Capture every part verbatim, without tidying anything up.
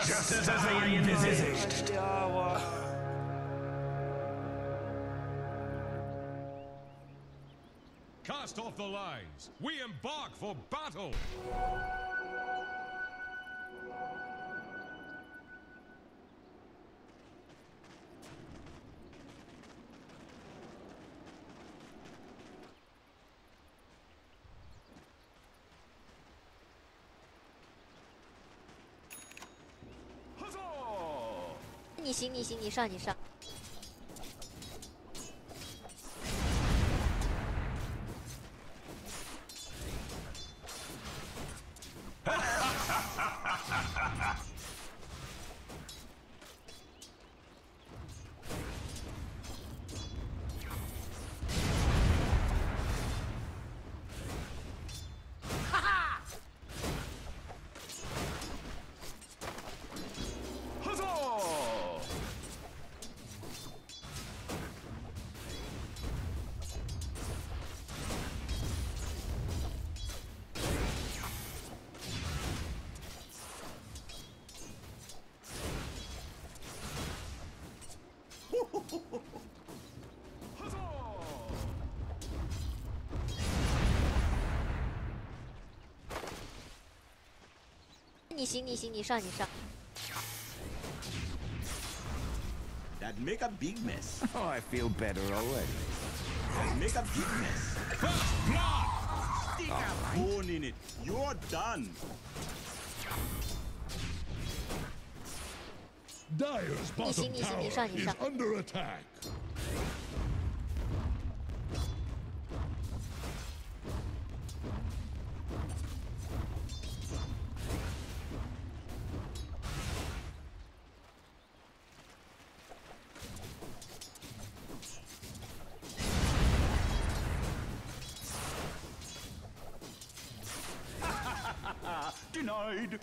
Just as I envisaged. Cast off the lines. We embark for battle.你行，你行，你上，你上。你行，你行，你上，你上。That make a big mess. Oh, I feel better already. That make a big mess. First blood. Stick a bone in it. You're done. Dire's bottom tower is under attack. Denied.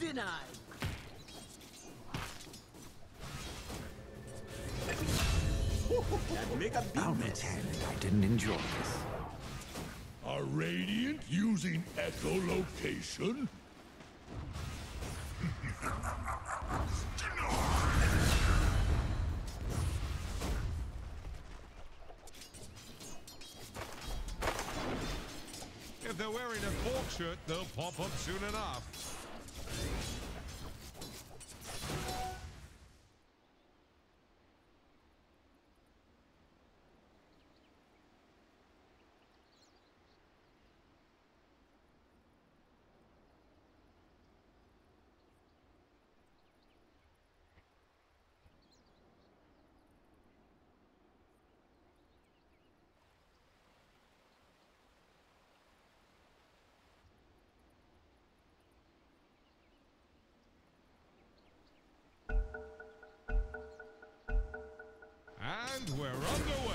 Denied. Make a I'll pretend I didn't enjoy this. Are Radiant using echolocation? If they're wearing a fork shirt, they'll pop up soon enough. And we're underway.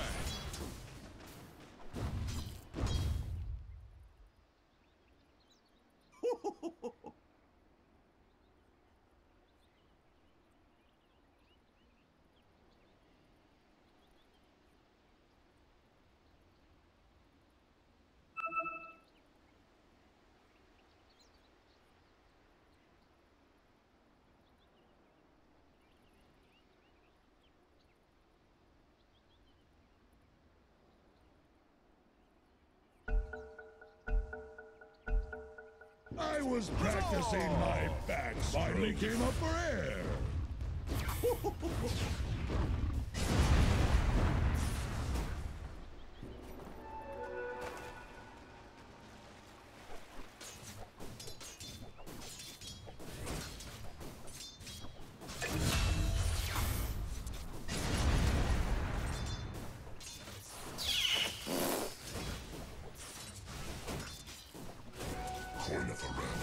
I was practicing oh. my back, finally came up for air. Around.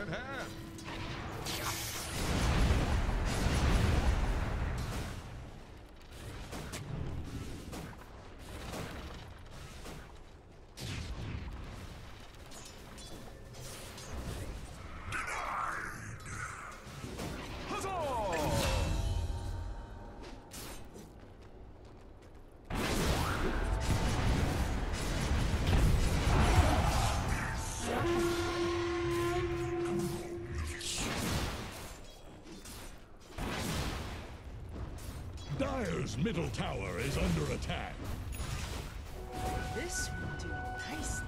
at hand. Dire's middle tower is under attack. This will do nicely.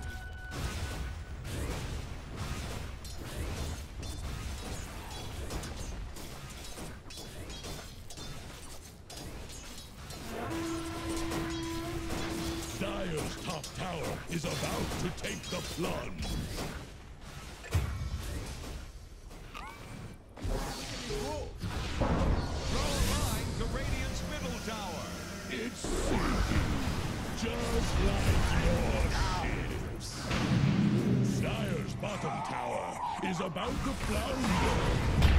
Dire's top tower is about to take the plunge. It's sinking, just like your ships. Dire's bottom tower is about to flounder.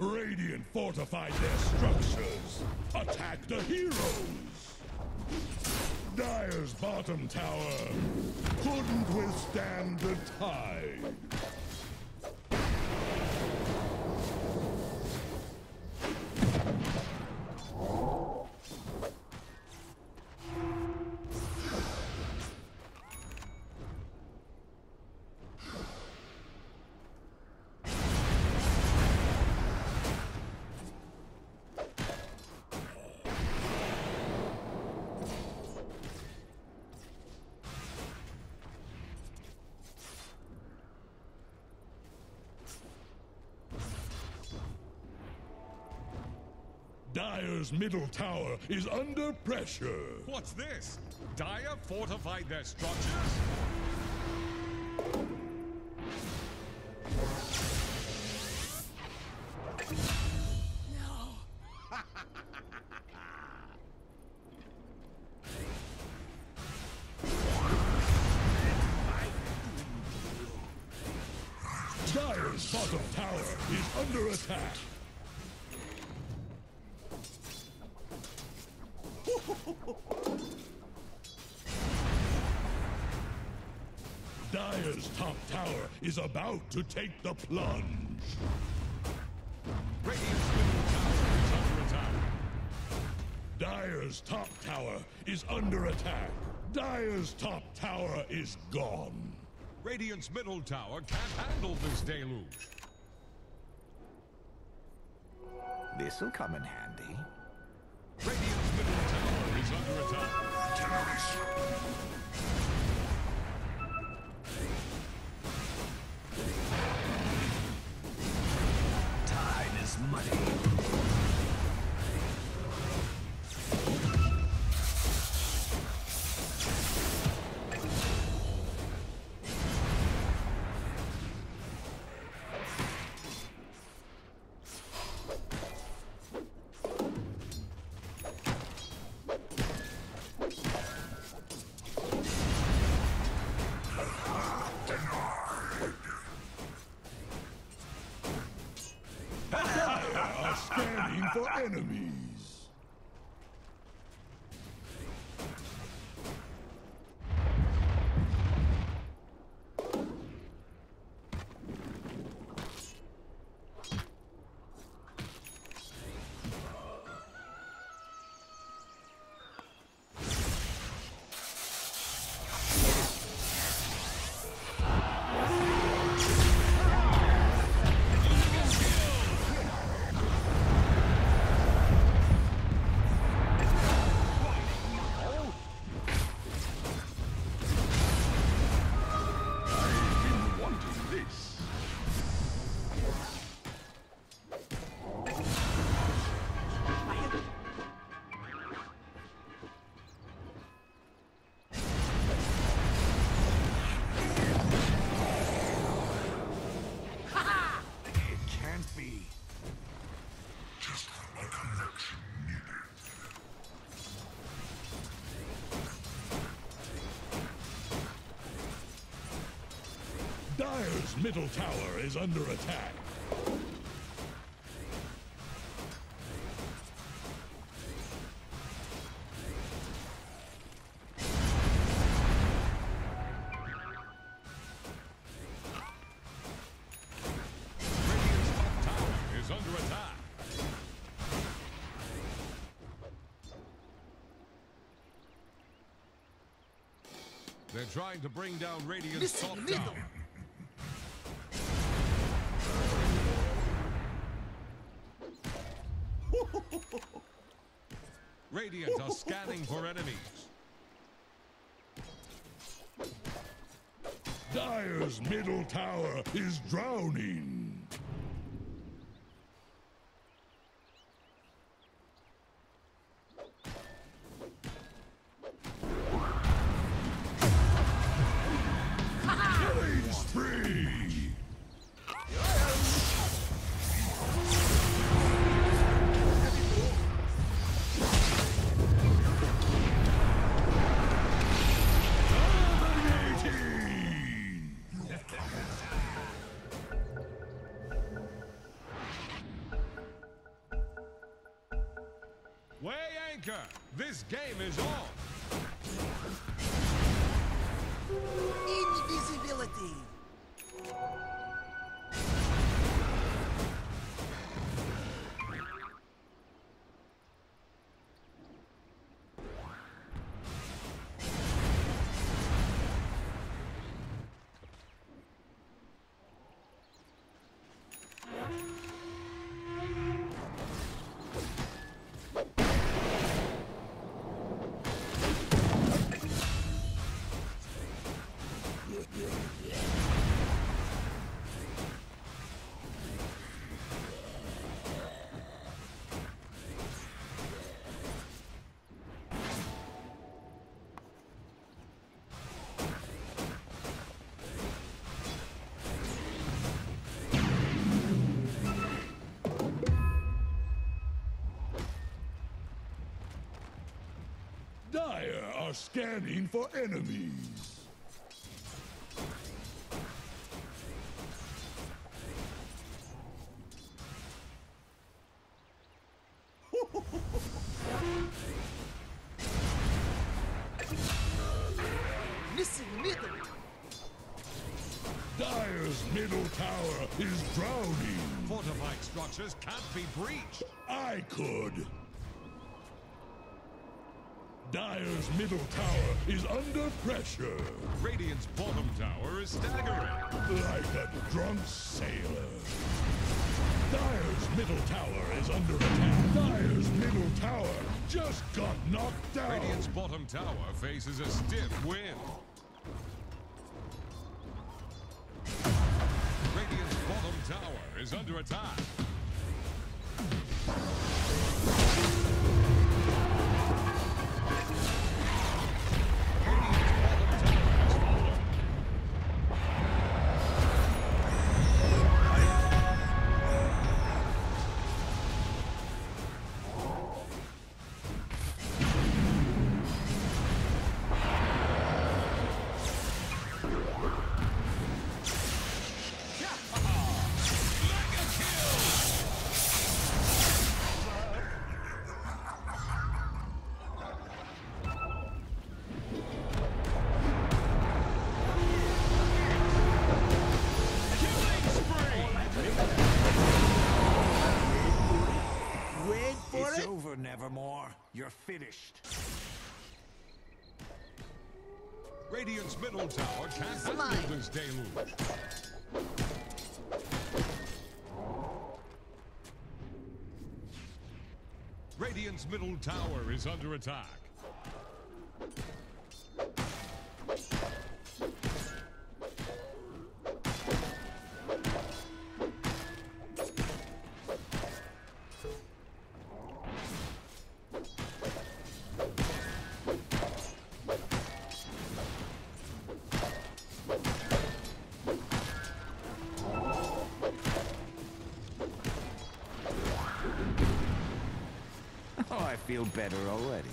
Radiant fortified their structures. Attack the heroes. Dire's bottom tower couldn't withstand the tide. Dire's middle tower is under pressure. What's this? Dire fortified their structures? No. Dire's bottom tower is under attack. Dire's top tower is about to take the plunge. Radiant's middle tower is under attack. Dire's top tower is under attack. Dire's top tower is gone. Radiant's middle tower can't handle this deluge. This'll come in handy. Radiant's middle tower is under attack. Terrorists! Money. For enemies. Dyer's middle tower is under attack. They're trying to bring down Radiant's top tower. Radiant are scanning for enemies. Dire's middle tower is drowning. This game is on. Invisibility. Dire are scanning for enemies. Missing middle. Dire's middle tower is drowning. Fortified structures can't be breached. I could. Dire's middle tower is under pressure. Radiant's bottom tower is staggering. Like a drunk sailor. Dire's middle tower is under attack. Dire's middle tower just got knocked down. Radiant's bottom tower faces a stiff wind. Radiant's bottom tower is under attack. Nevermore, you're finished. Radiant's middle tower can't survive this deluge. Radiant's middle tower is under attack. I feel better already.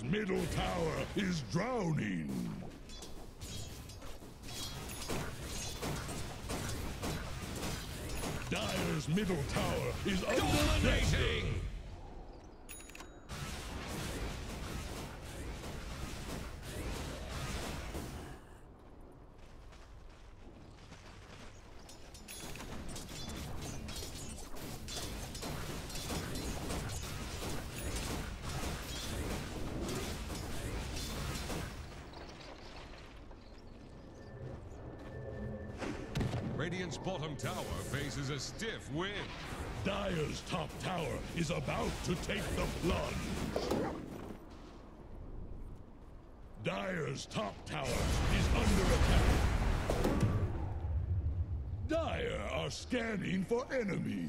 Dyer's middle tower is drowning. Dyer's middle tower is under pressure. Radiant's bottom tower faces a stiff wind. Dyer's top tower is about to take the plunge. Dyer's top tower is under attack. Dyer are scanning for enemies.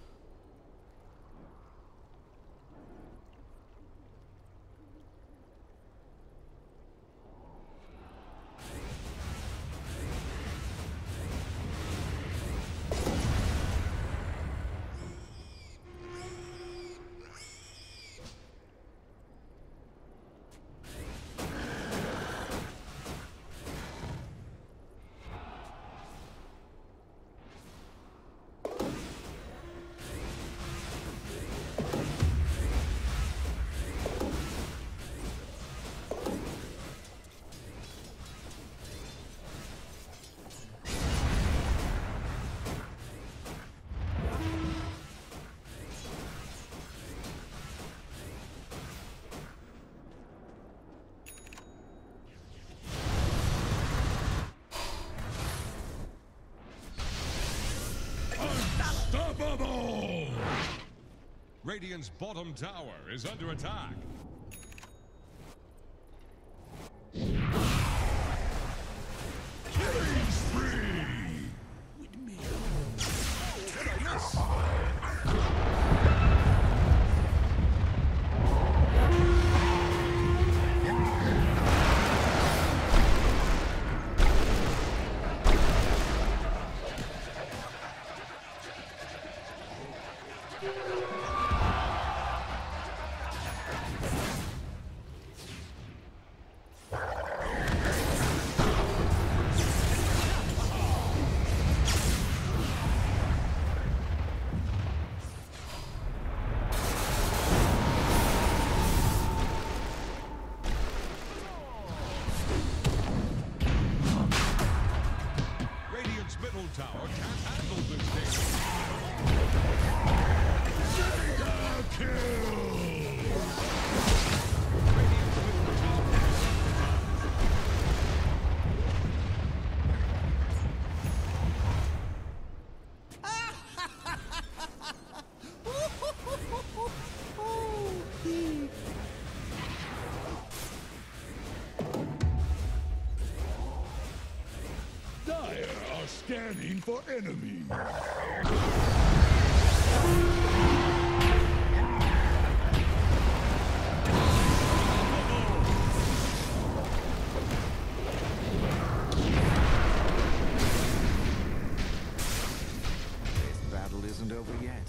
Radiant's bottom tower is under attack. Scanning for enemies. This battle is yet.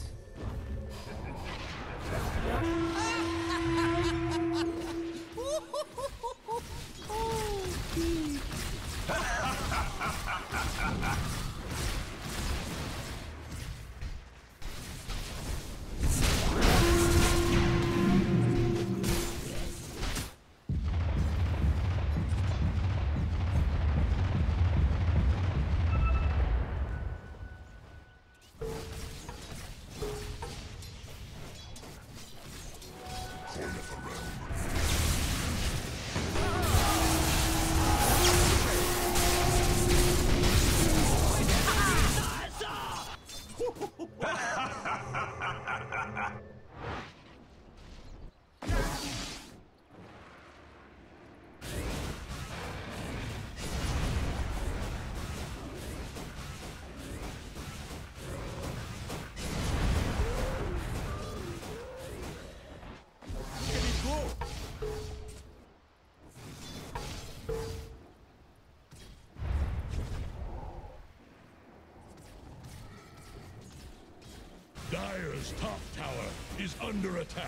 Dire's top tower is under attack.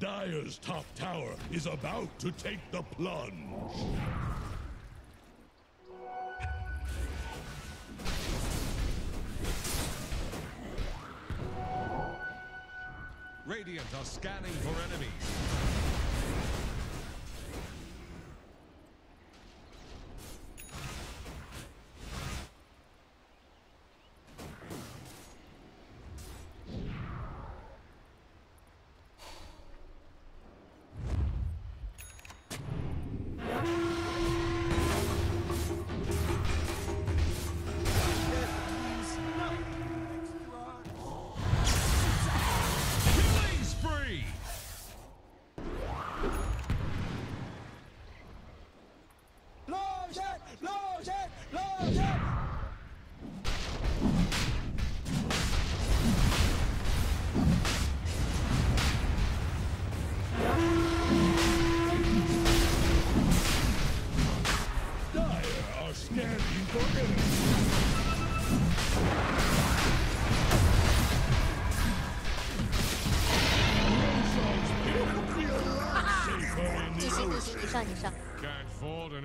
Dire's top tower is about to take the plunge. Radiant are scanning for enemies. Can't ford an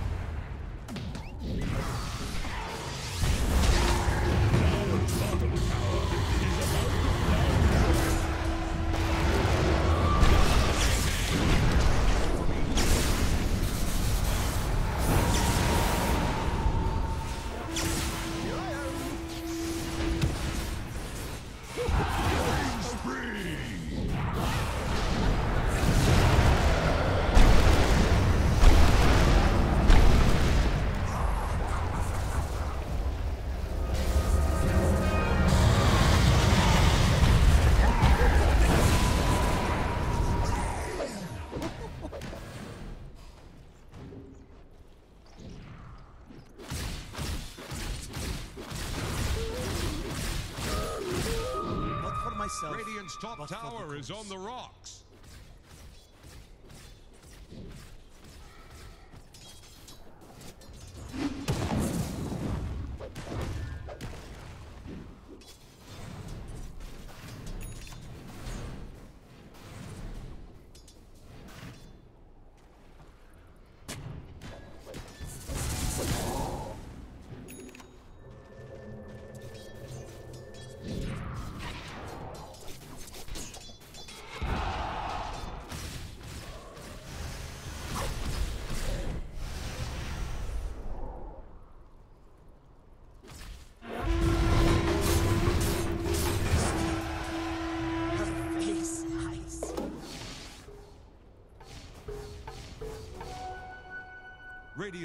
Dire's bottom tower is about to Radiant's top but tower is on the rocks.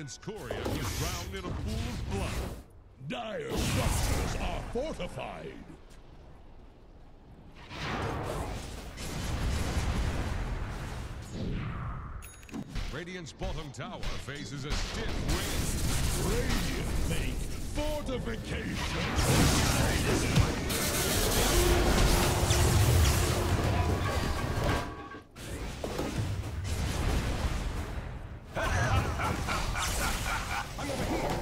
since Coria was drowned in a pool of blood. Dire structures are fortified. Radiant's bottom tower faces a stiff wind. Radiant make fortification. I'm over here.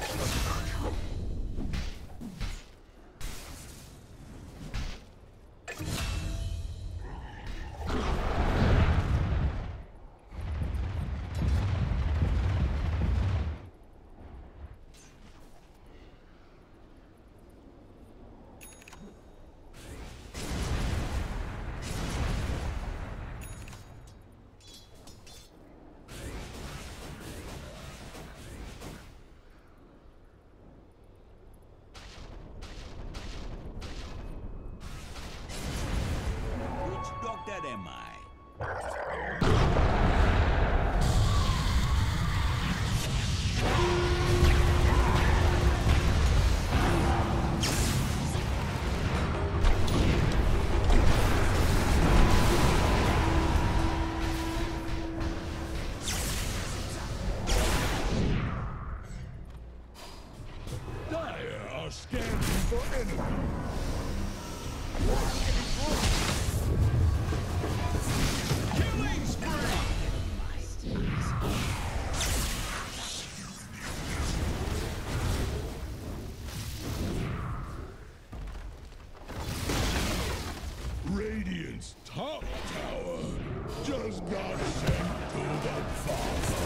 That am I. Dire are scanning for enemies. Radiant's top tower just got sent to the father.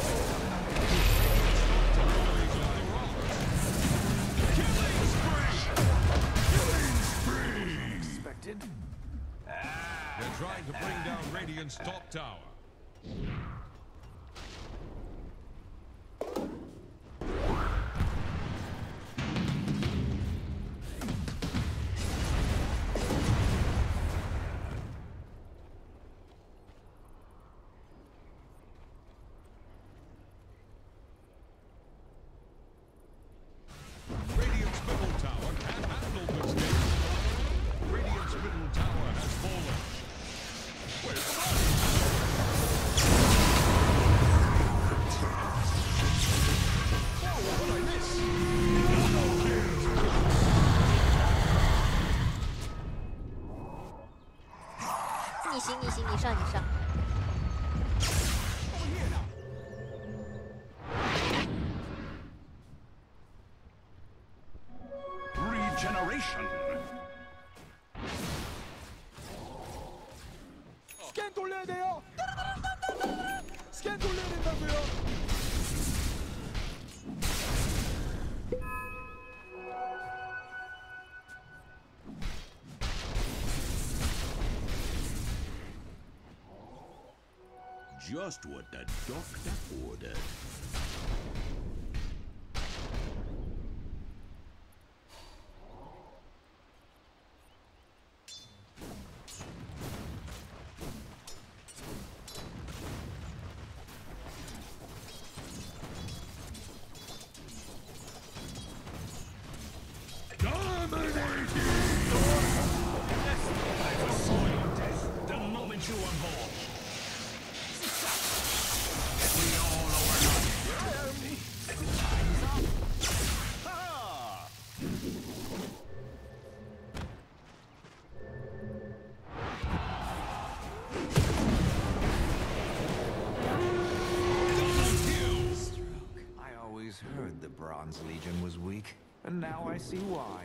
Killing spree! Killing spree! Expected. They're trying to bring down Radiant's top tower. Regeneration. Scandulere! Scandulere davvero! Just what the doctor ordered. Legion was weak, and now I see why.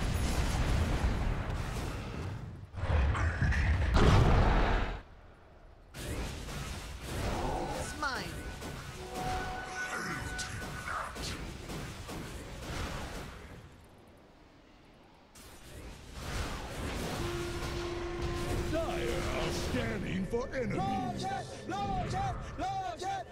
For enemies. Launch it! Launch it! Launch it!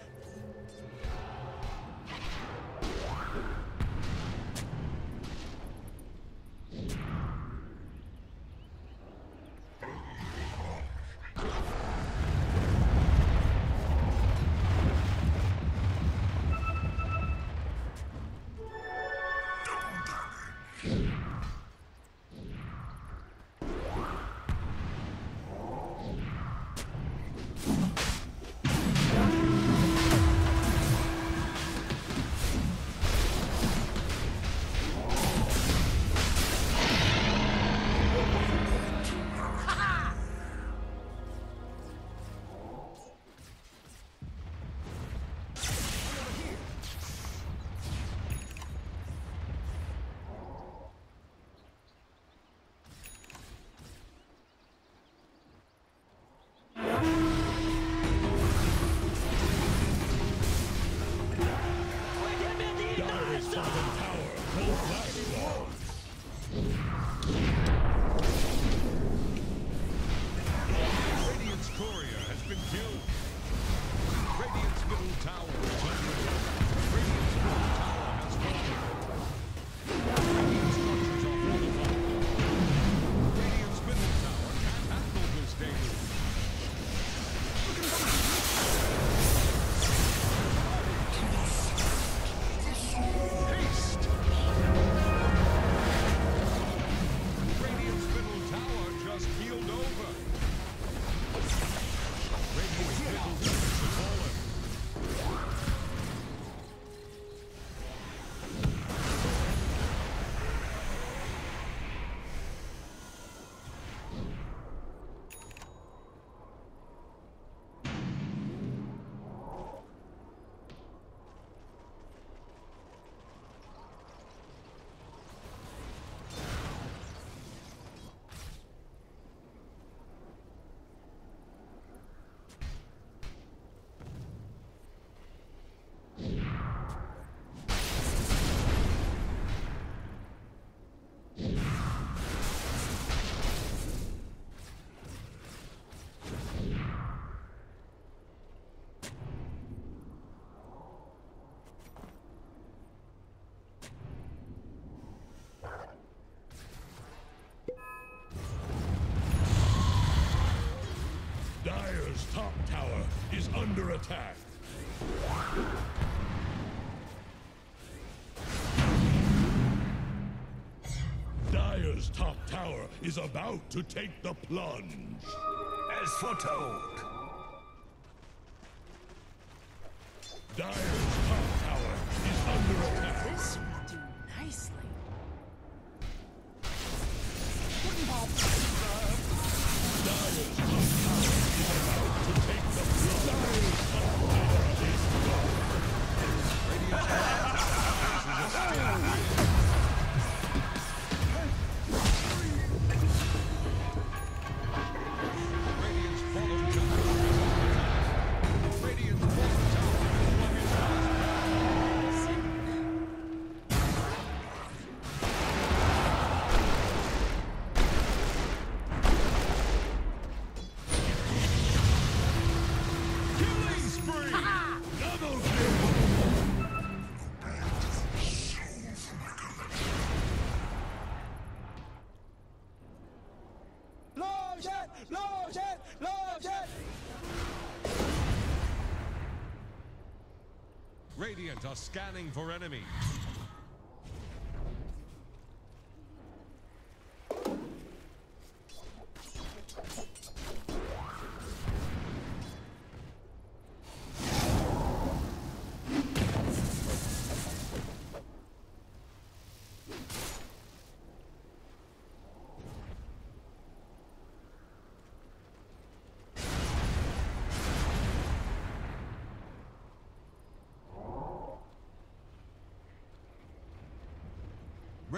Dire's top tower is under attack. Dire's top tower is about to take the plunge. As foretold. Dire's top tower is under attack. This will do nicely. Dire's top tower. Launch it! Launch it! Radiant are scanning for enemies.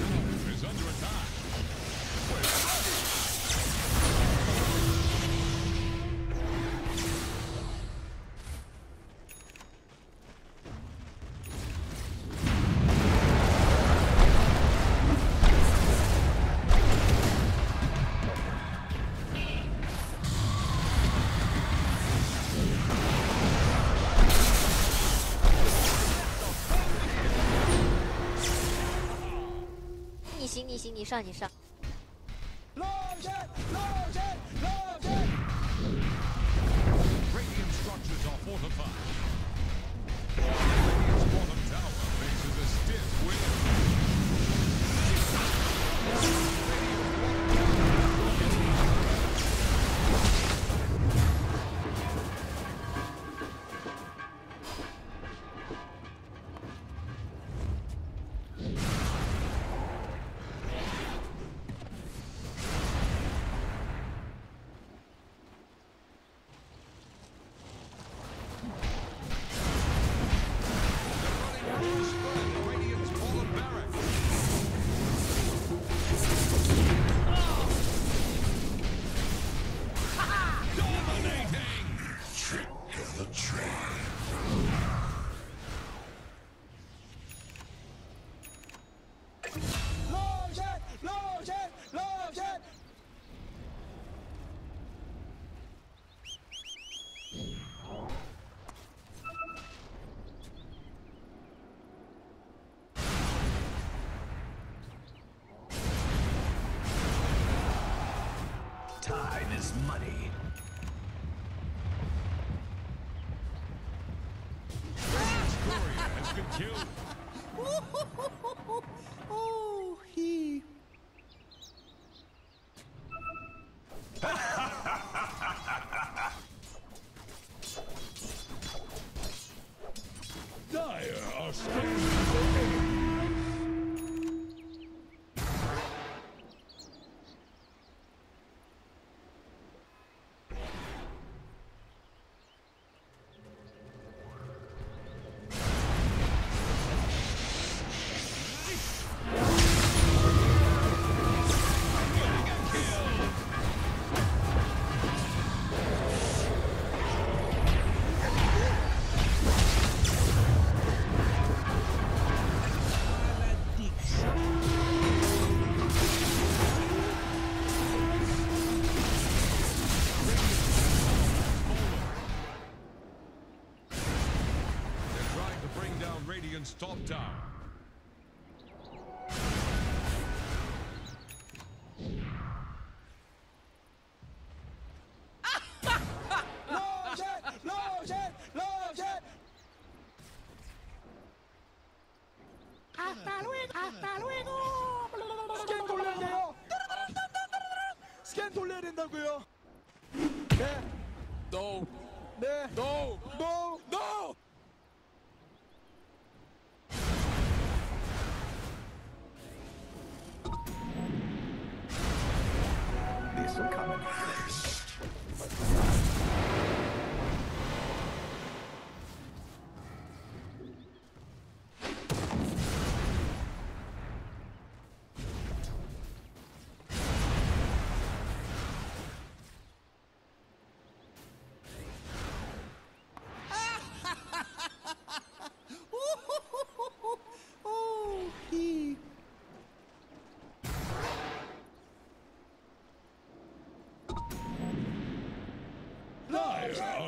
tower is under attack.你行，你上，你上。落阵，落阵，落阵。Radiant structures are fortified. Radiant's bottom tower faces a stiff wind. Time is money. Has been killed. Oh, he. Dire are strong. Top tower. Love it, love it, love it. Hasta luego, hasta luego. Skentulerindagoyo. Ne, do, ne, do, do, do. Will come in first.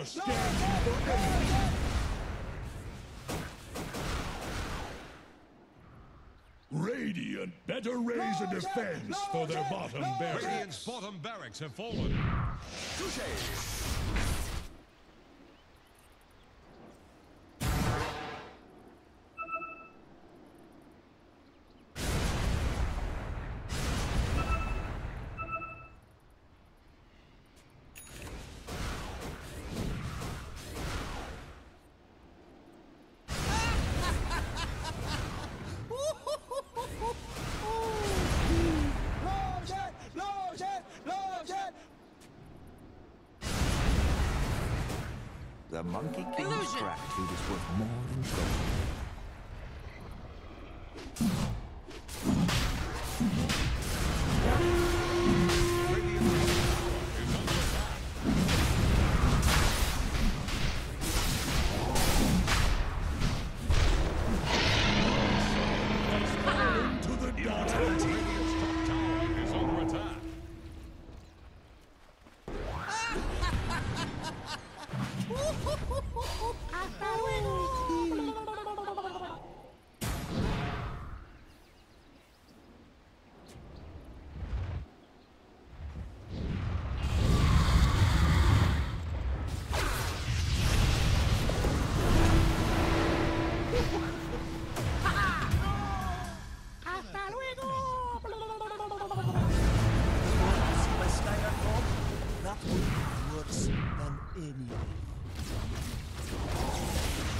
stand for anything. Radiant better raise a defense for their bottom barracks. Radiant's bottom barracks have fallen. Touché! The Monkey King's crack food is worth more than gold. Middle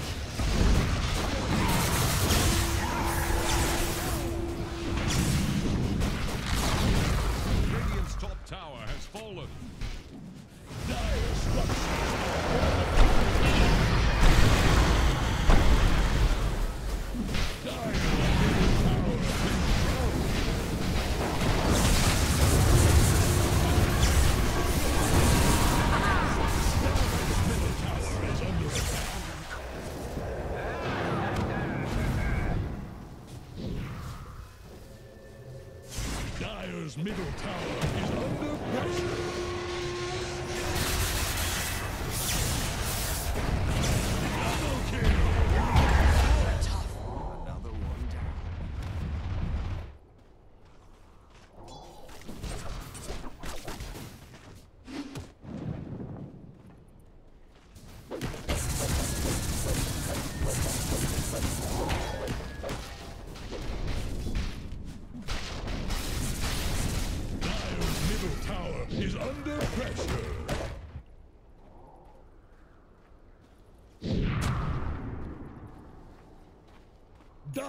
tower is under pressure. Double kill! Tough. Another one down. Tower is under pressure.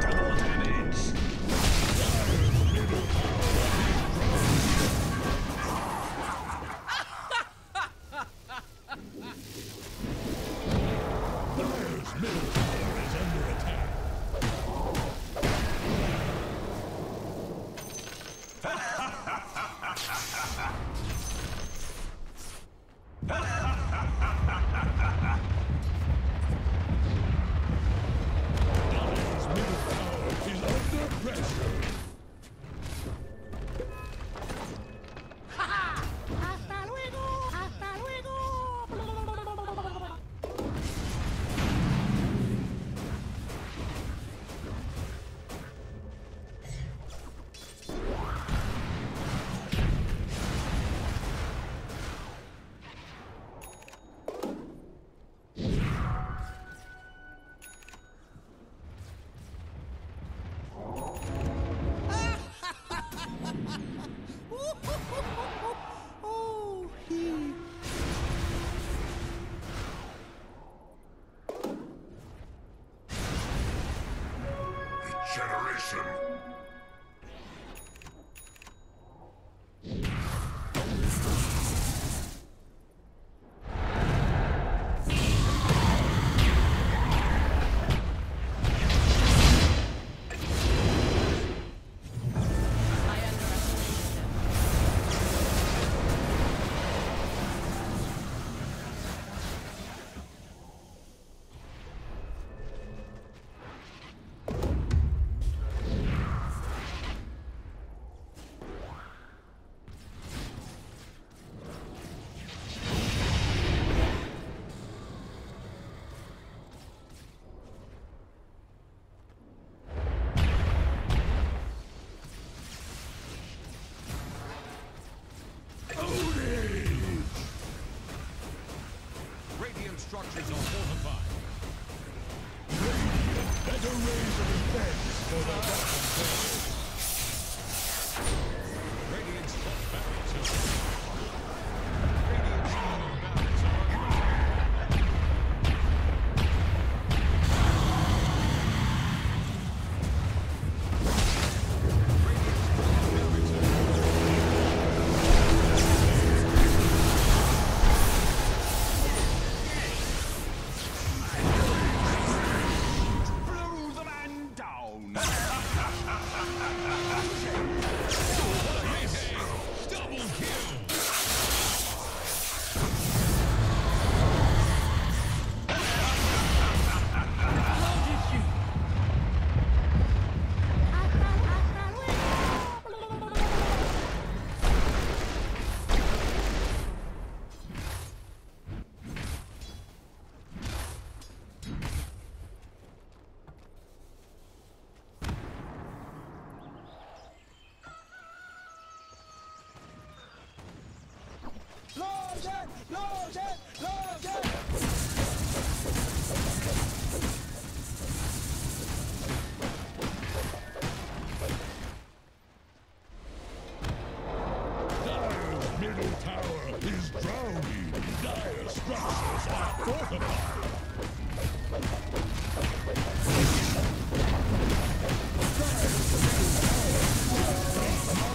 Double damage. Dire's middle tower. Radiant structures are fortified. Radiant, better raise a revenge for the Russian death. Radiant's top barracks are fortified. Radiant's bottom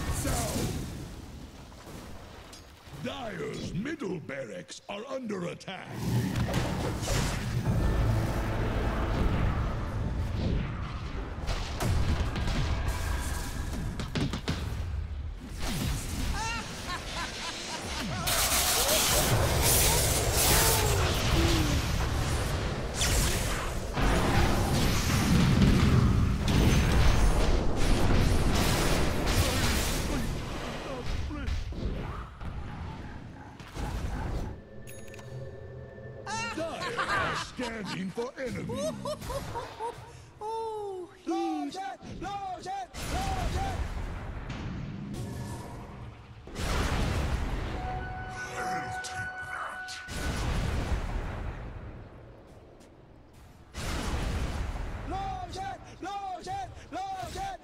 barracks are Dire's middle barracks are under attack. Standing for enemy. Oh, he's... Lose it! Lose it! Lose it! I'll take that. Lose it! Lose it! Lose it!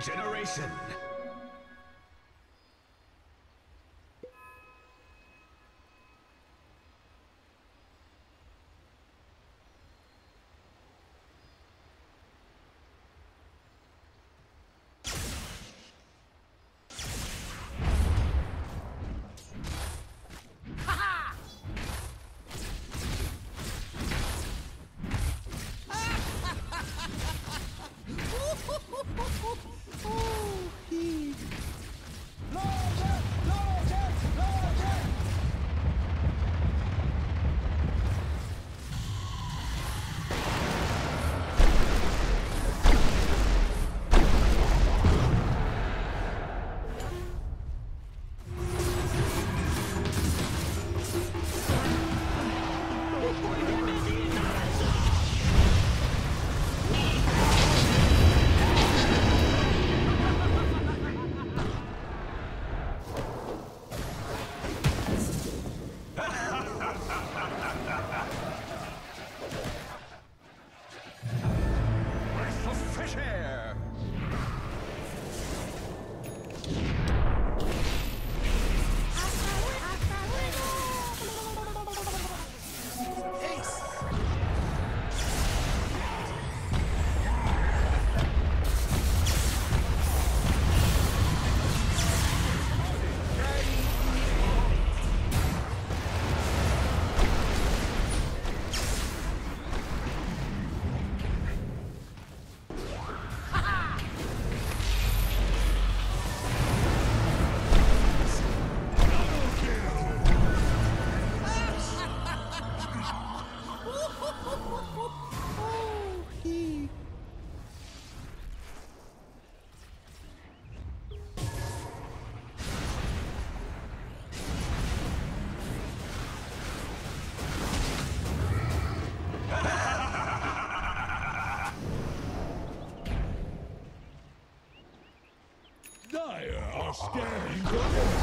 Generation. Oh, he Dire are standing by.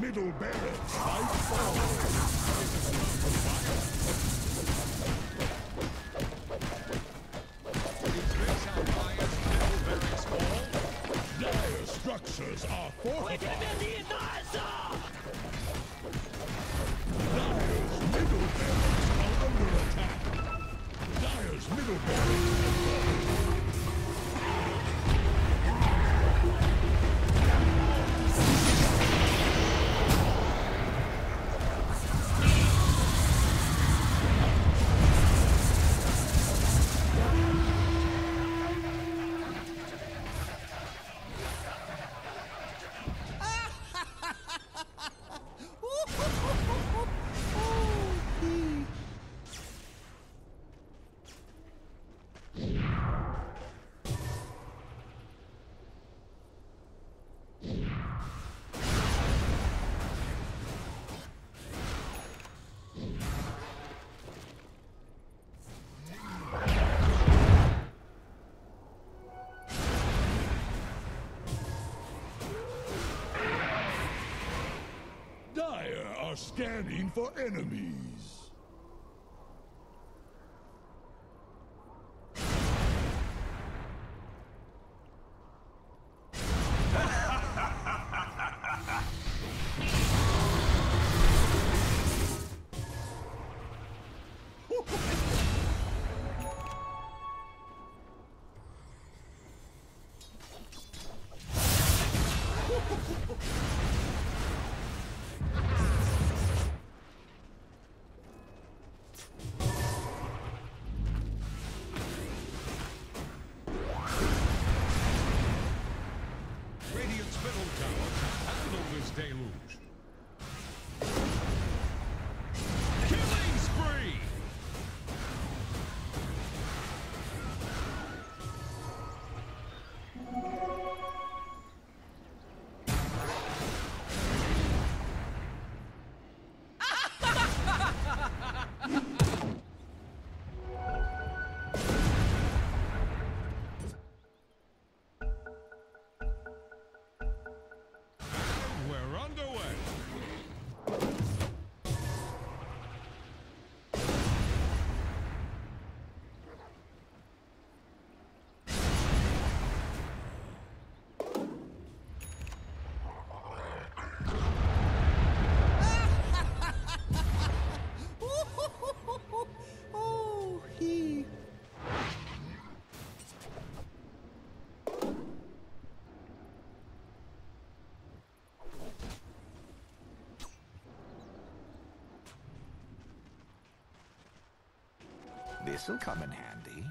Middle barracks fight forward. The British Alliance middle barracks fall. Dire structures are fortified. Dire's middle barracks are under attack. Dire's middle barracks are falling. Are scanning for enemies. God's deluge. Killing spree! This'll come in handy.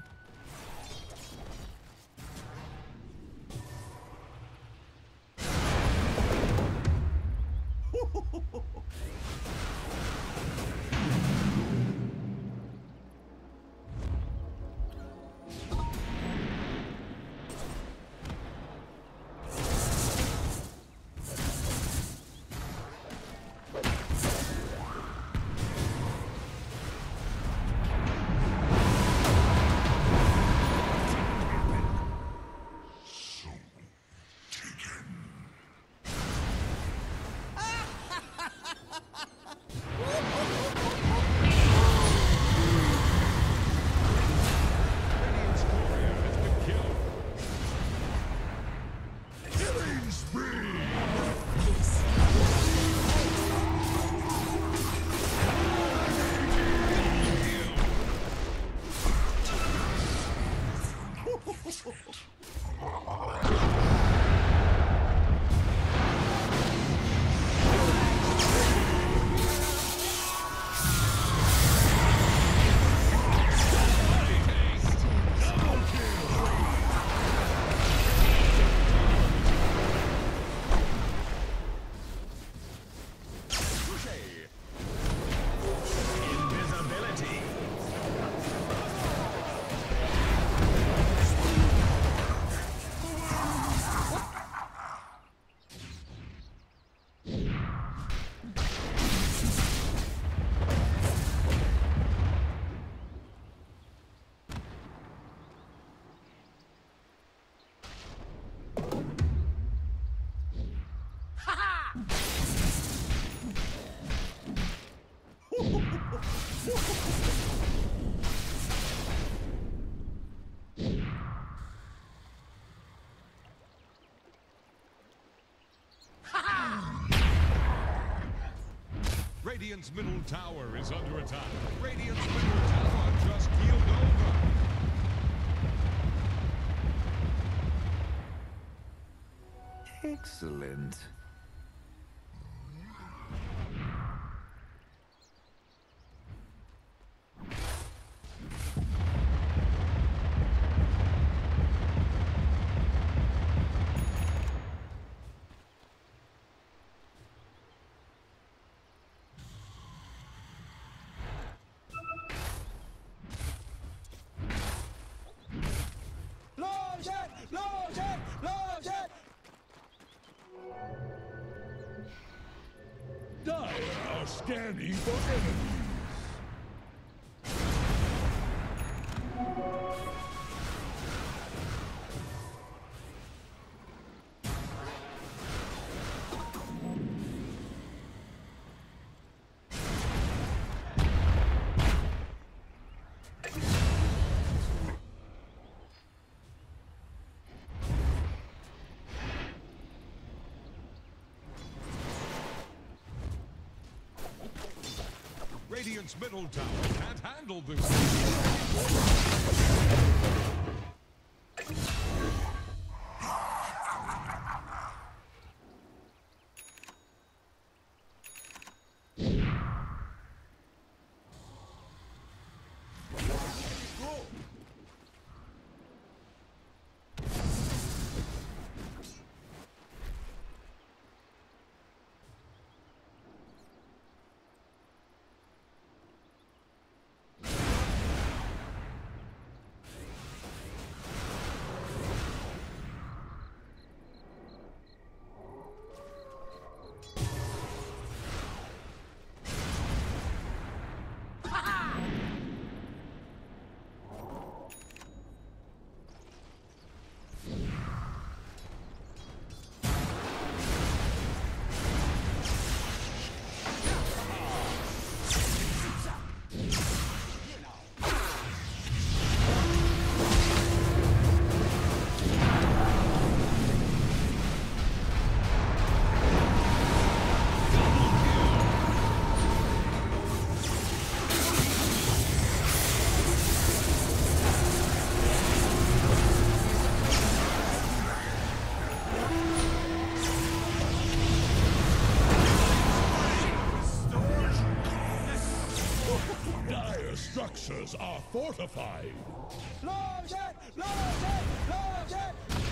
Radiant's middle tower is under attack. Radiant's middle tower just healed over. Excellent. Standing for enemies. Radiant's middle tower can't handle this. structures are fortified. 老铁，老铁，老铁。